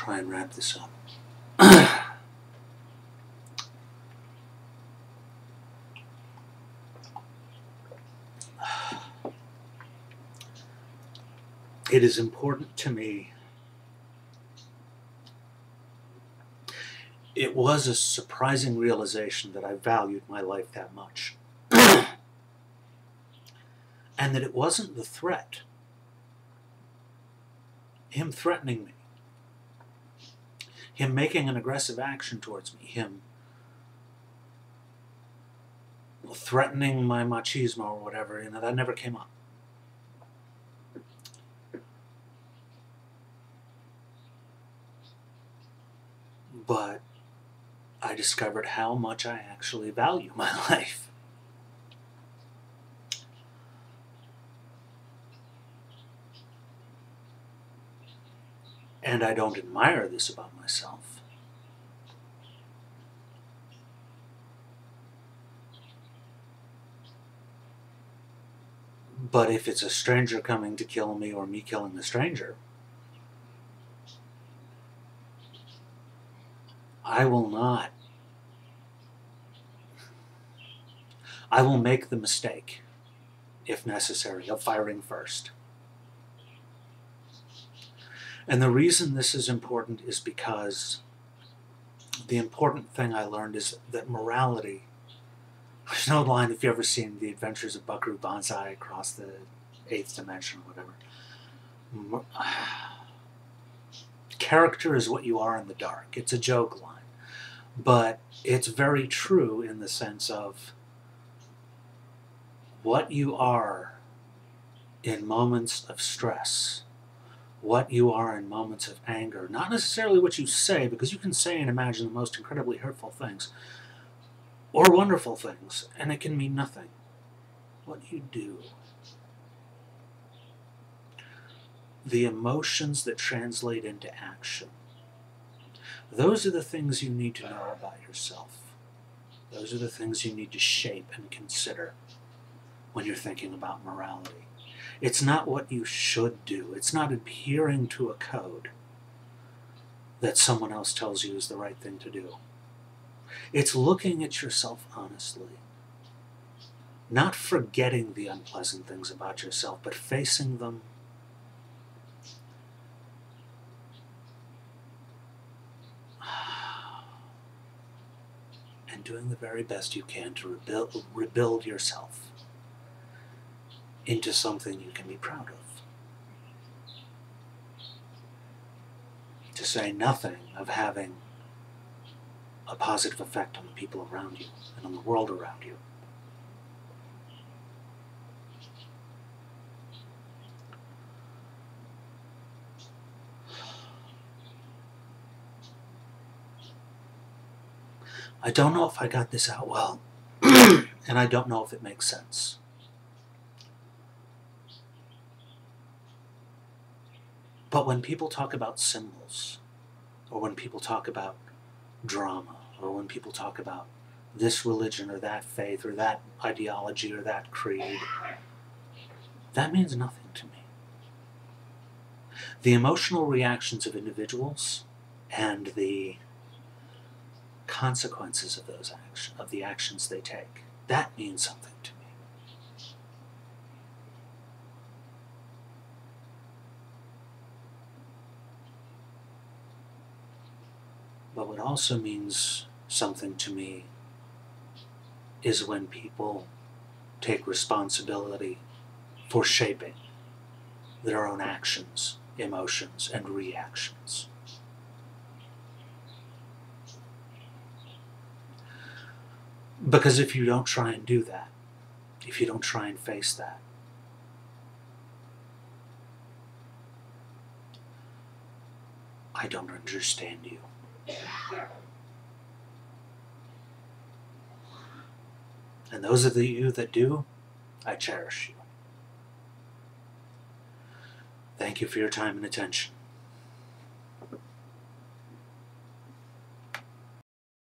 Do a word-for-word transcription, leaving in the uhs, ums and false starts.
try and wrap this up. It is important to me. It was a surprising realization that I valued my life that much. And that it wasn't the threat, him threatening me, him making an aggressive action towards me, him threatening my machismo or whatever, you know, that never came up. But I discovered how much I actually value my life. And I don't admire this about myself. But if it's a stranger coming to kill me or me killing a stranger, I will not. I will make the mistake, if necessary, of firing first. And the reason this is important is because the important thing I learned is that morality, there's no line, if you've ever seen The Adventures of Buckaroo Banzai Across the Eighth Dimension or whatever. Character is what you are in the dark. It's a joke line. But it's very true in the sense of what you are in moments of stress, what you are in moments of anger, not necessarily what you say, because you can say and imagine the most incredibly hurtful things or wonderful things, and it can mean nothing. What you do, the emotions that translate into action, those are the things you need to know about yourself. Those are the things you need to shape and consider when you're thinking about morality. It's not what you should do. It's not adhering to a code that someone else tells you is the right thing to do. It's looking at yourself honestly, not forgetting the unpleasant things about yourself, but facing them and doing the very best you can to rebuild, rebuild yourself into something you can be proud of. To say nothing of having a positive effect on the people around you and on the world around you. I don't know if I got this out well, and I don't know if it makes sense. But when people talk about symbols, or when people talk about drama, or when people talk about this religion or that faith or that ideology or that creed, that means nothing to me. The emotional reactions of individuals and the consequences of those action, of the actions they take, that means something to me. But what also means something to me is when people take responsibility for shaping their own actions, emotions, and reactions. Because if you don't try and do that, if you don't try and face that, I don't understand you. And those of you that do, I cherish you. Thank you for your time and attention.